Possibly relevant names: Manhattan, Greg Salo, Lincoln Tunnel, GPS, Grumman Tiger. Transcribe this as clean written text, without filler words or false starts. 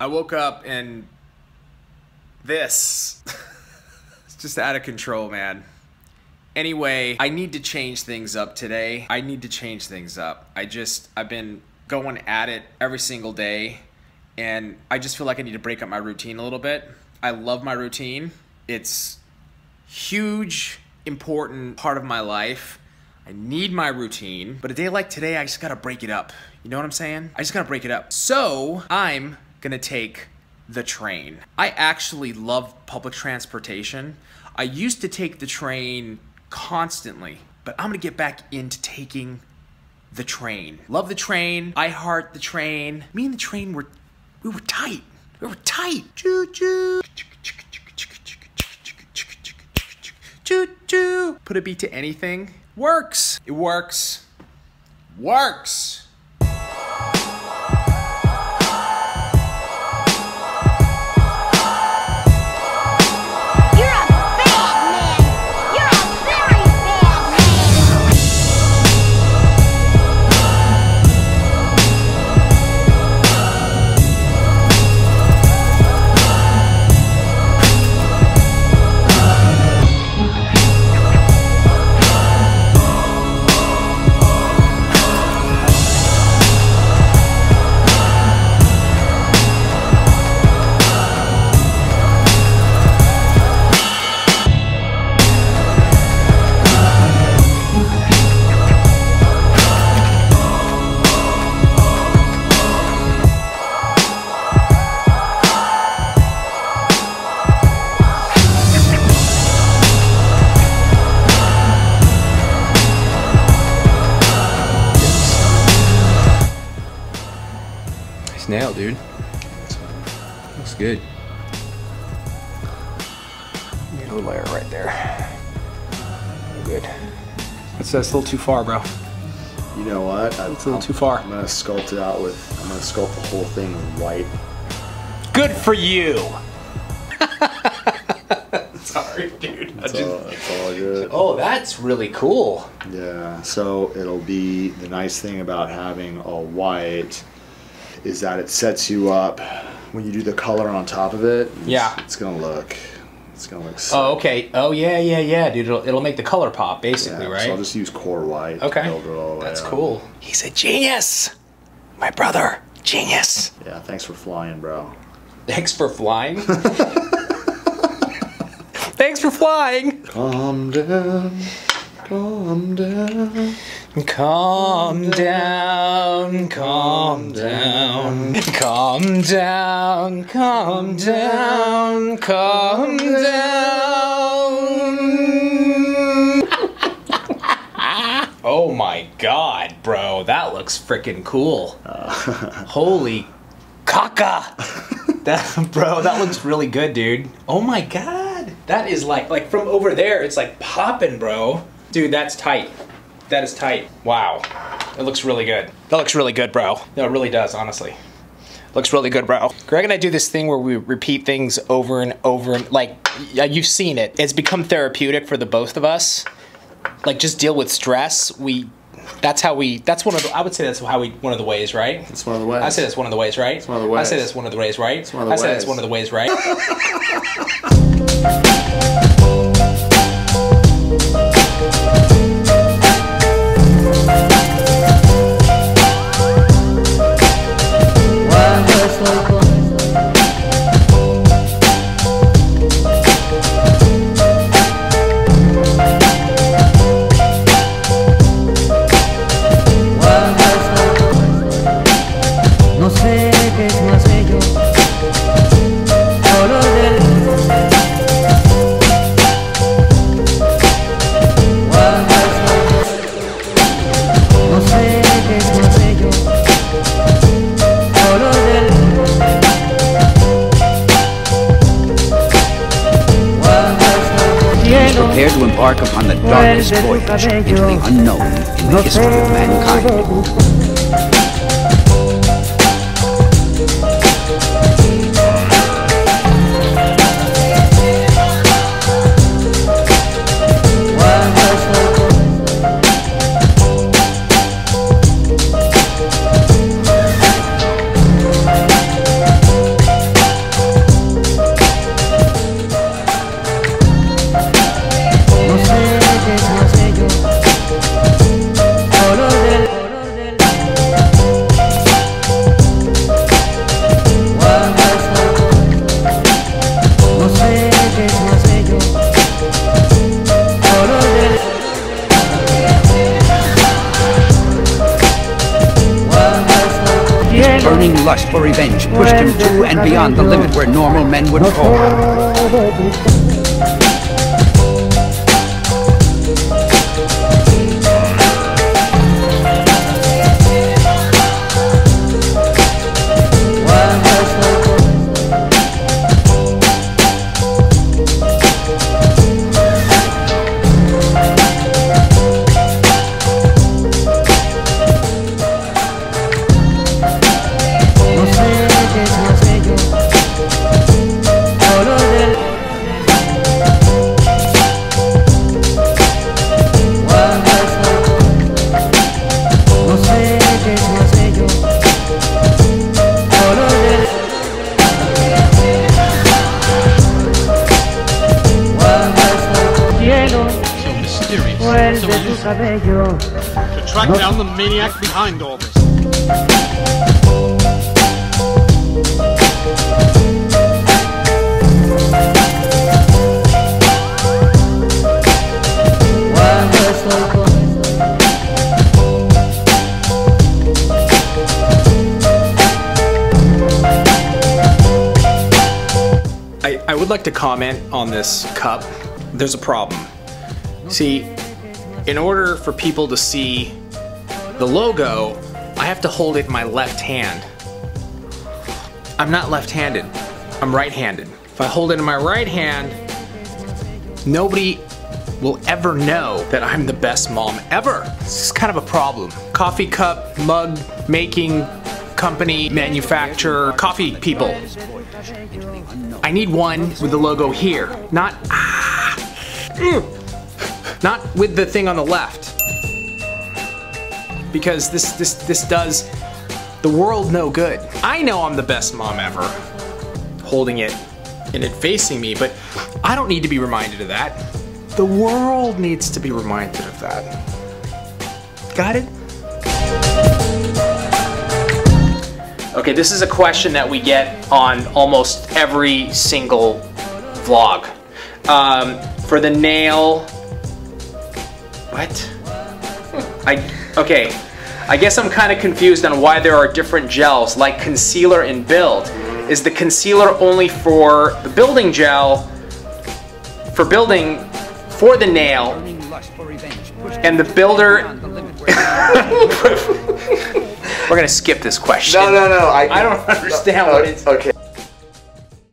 I woke up and this, it's just out of control, man. Anyway, I need to change things up today. I need to change things up. I've been going at it every single day, and I just feel like I need to break up my routine a little bit. I love my routine. It's huge, important part of my life. I need my routine, but a day like today, I just gotta break it up. You know what I'm saying? I just gotta break it up. So I'm gonna take the train. I actually love public transportation. I used to take the train constantly, but I'm gonna get back into taking the train. Love the train. I heart the train. Me and the train we were tight. We were tight. Choo choo. Choo choo. Put a beat to anything. Works. It works. Works. Nailed, dude. Looks good. Middle layer right there. Good. That's a little too far, bro. You know what? It's a little too far. I'm gonna sculpt it out with. I'm gonna sculpt the whole thing with white. Good for you. Sorry, dude. It's all good. Oh, that's really cool. Yeah. So it'll be the nice thing about having a white. Is that it sets you up when you do the color on top of it. Yeah. It's gonna look sick. Oh, okay. Oh, yeah, yeah, yeah, dude. It'll make the color pop, basically, yeah, right? So I'll just use core white. Okay. To build it all the way up. Cool. He's a genius. My brother, genius. Yeah, thanks for flying, bro. Thanks for flying? Thanks for flying. Calm down. Calm down. Calm down, calm down, calm down, calm down, calm down. Oh my God, bro, that looks freaking cool. Holy caca. That, bro, that looks really good, dude. Oh my God. That is like from over there, it's like popping, bro. Dude, that's tight. That is tight. Wow. It looks really good. That looks really good, bro. No, it really does, honestly. Looks really good, bro. Greg and I do this thing where we repeat things over and over. Like, you've seen it. It's become therapeutic for the both of us. Like, just deal with stress. I would say that's how we, one of the ways, right? It's one of the ways. I say that's one of the ways, right? It's one of the ways. I say that's one of the ways, right? It's one of the ways. I say that's one of the ways, right? Prepared to embark upon the darkest voyage into the unknown in the history of mankind. lust for revenge pushed him to and beyond the limit where normal men would fall. To track down the maniac behind all this. I would like to comment on this cup. There's a problem. See, in order for people to see the logo, I have to hold it in my left hand. I'm not left-handed, I'm right-handed. If I hold it in my right hand, nobody will ever know that I'm the best mom ever. This is kind of a problem. Coffee cup, mug, making, company, manufacturer, coffee people. I need one with the logo here, not not with the thing on the left, because this does the world no good. I know I'm the best mom ever, holding it and it facing me, but I don't need to be reminded of that. The world needs to be reminded of that. Got it? Okay, this is a question that we get on almost every single vlog. For the nail. What? I guess I'm kind of confused on why there are different gels, like concealer and build. Is the concealer only for the building gel, for building, for the nail, and the builder... We're gonna skip this question. No, I don't understand what it's... Okay.